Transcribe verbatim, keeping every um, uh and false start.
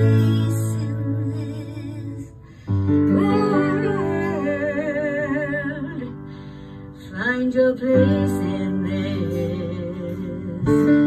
places, world. Find your place in this.